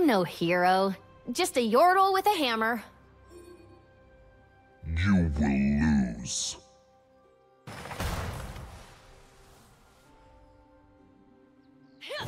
I'm no hero, just a yordle with a hammer. You will lose. Yeah.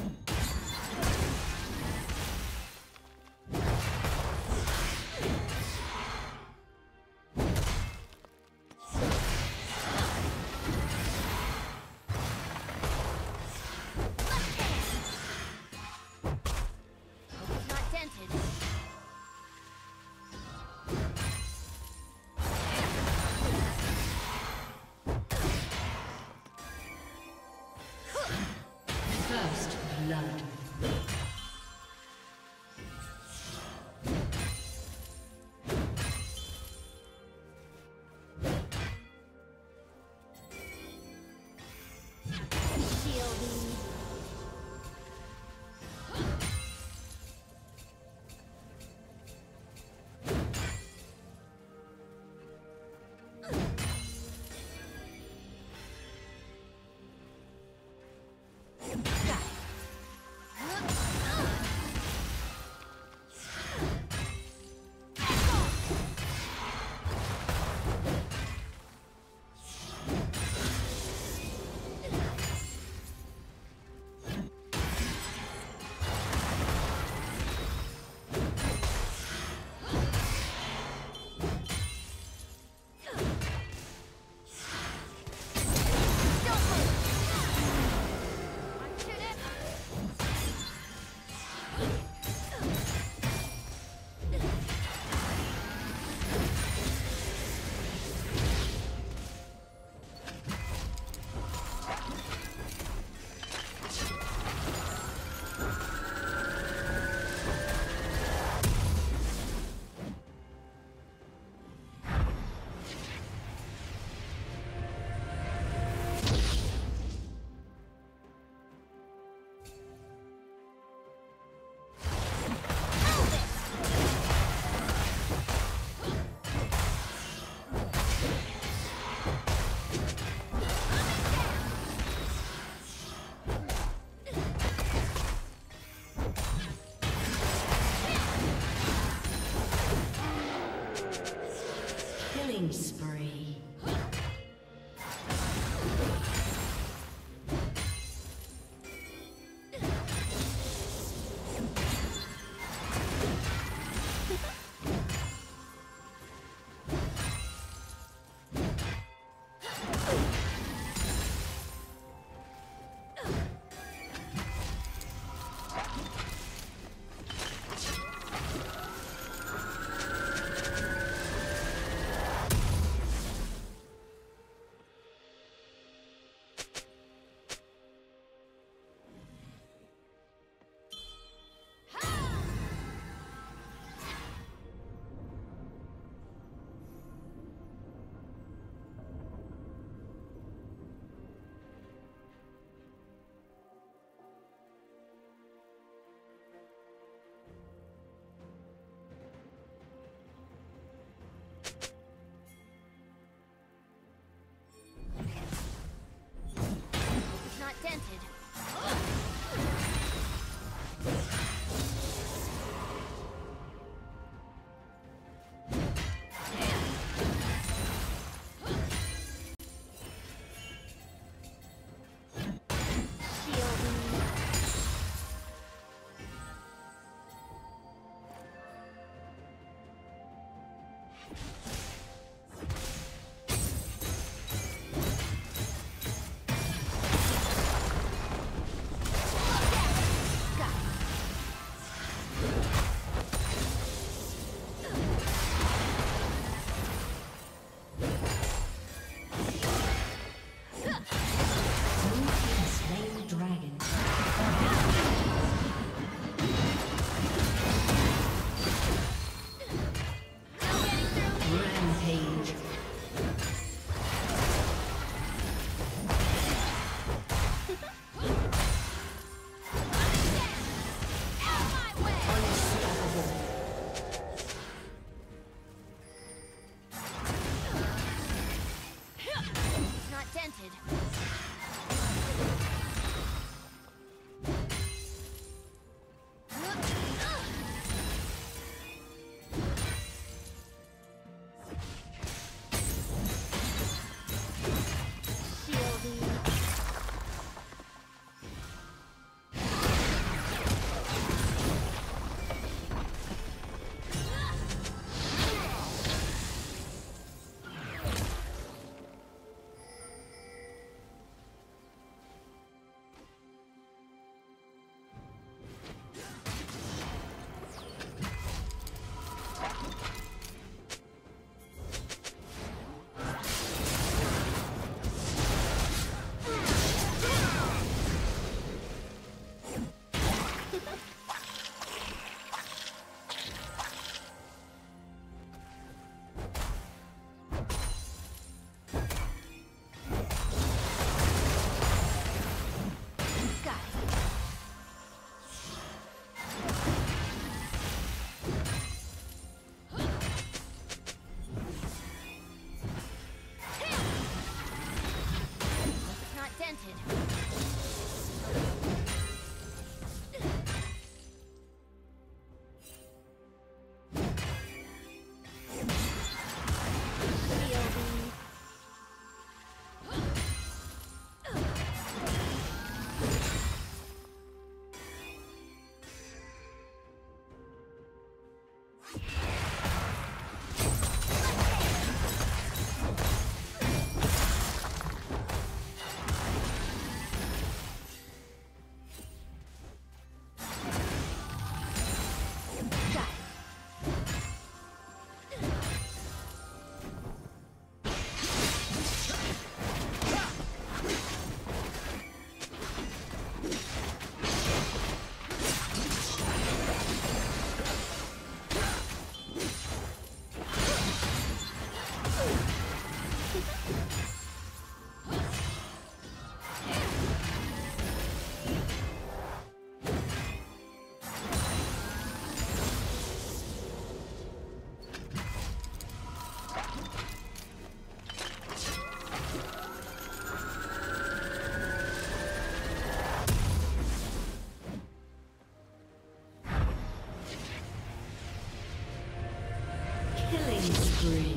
killing spree.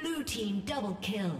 Blue team double kill.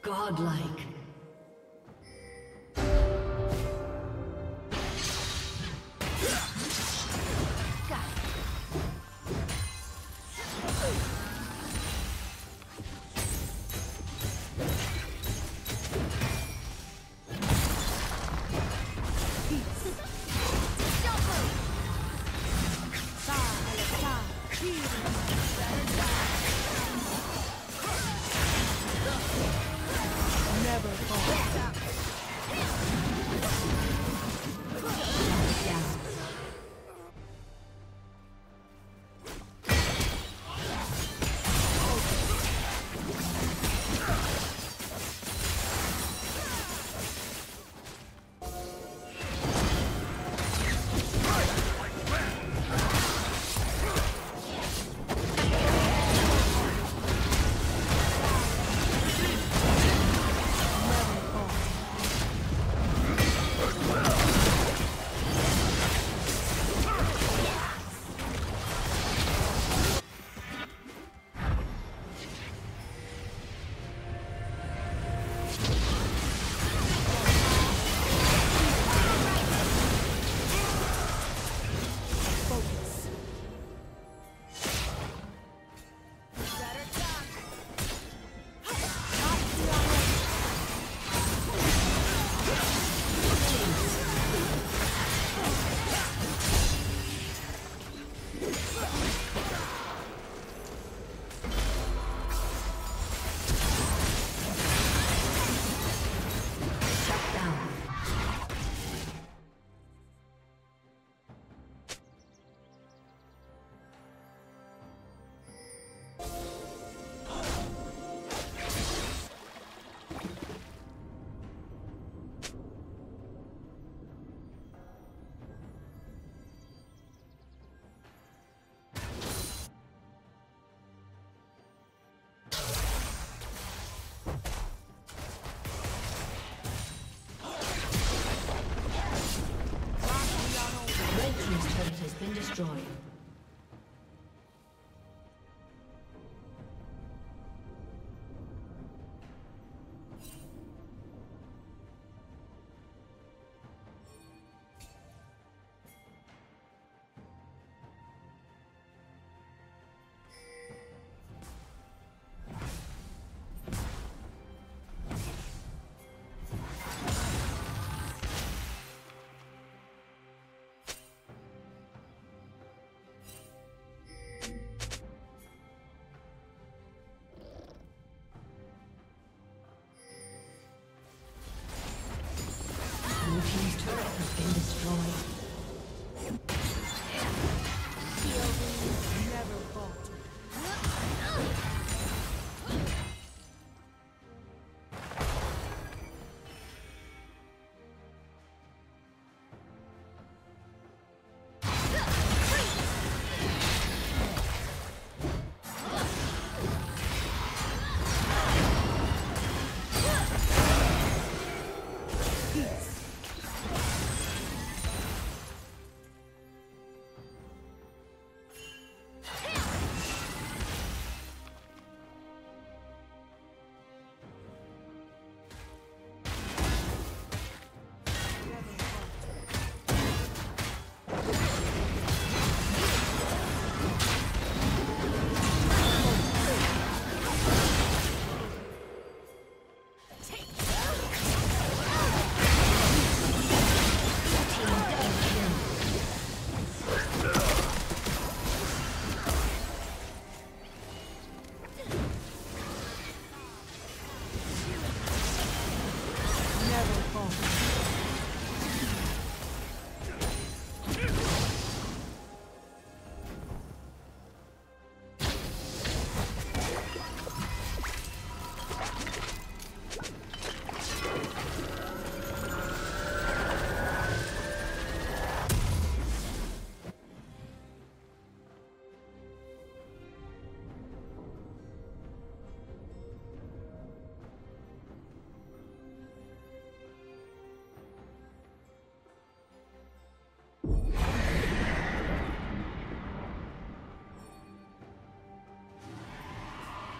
Godlike.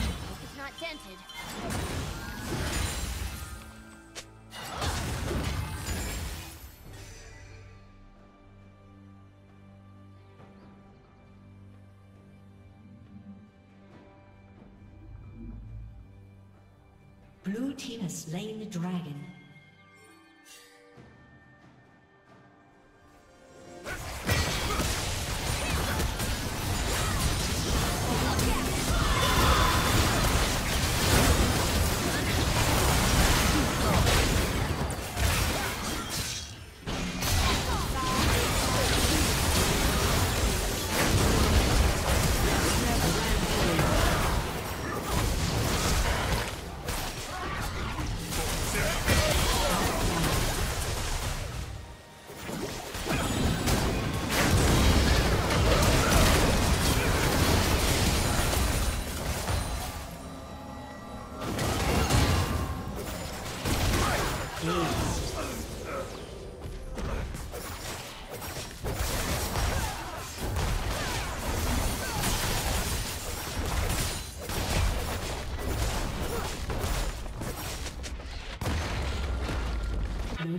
It's not dented. Blue team has slain the dragon. Blue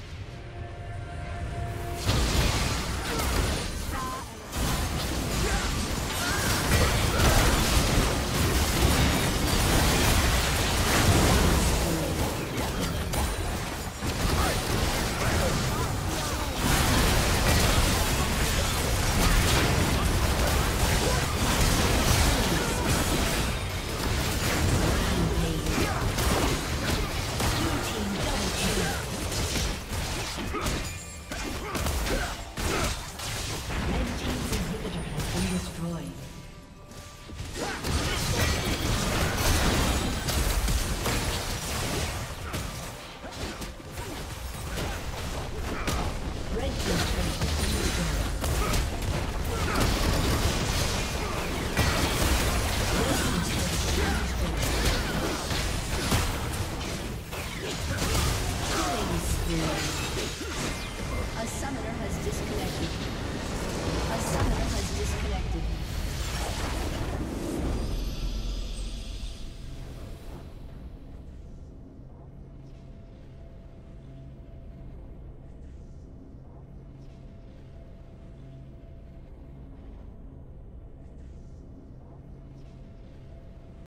Yeah.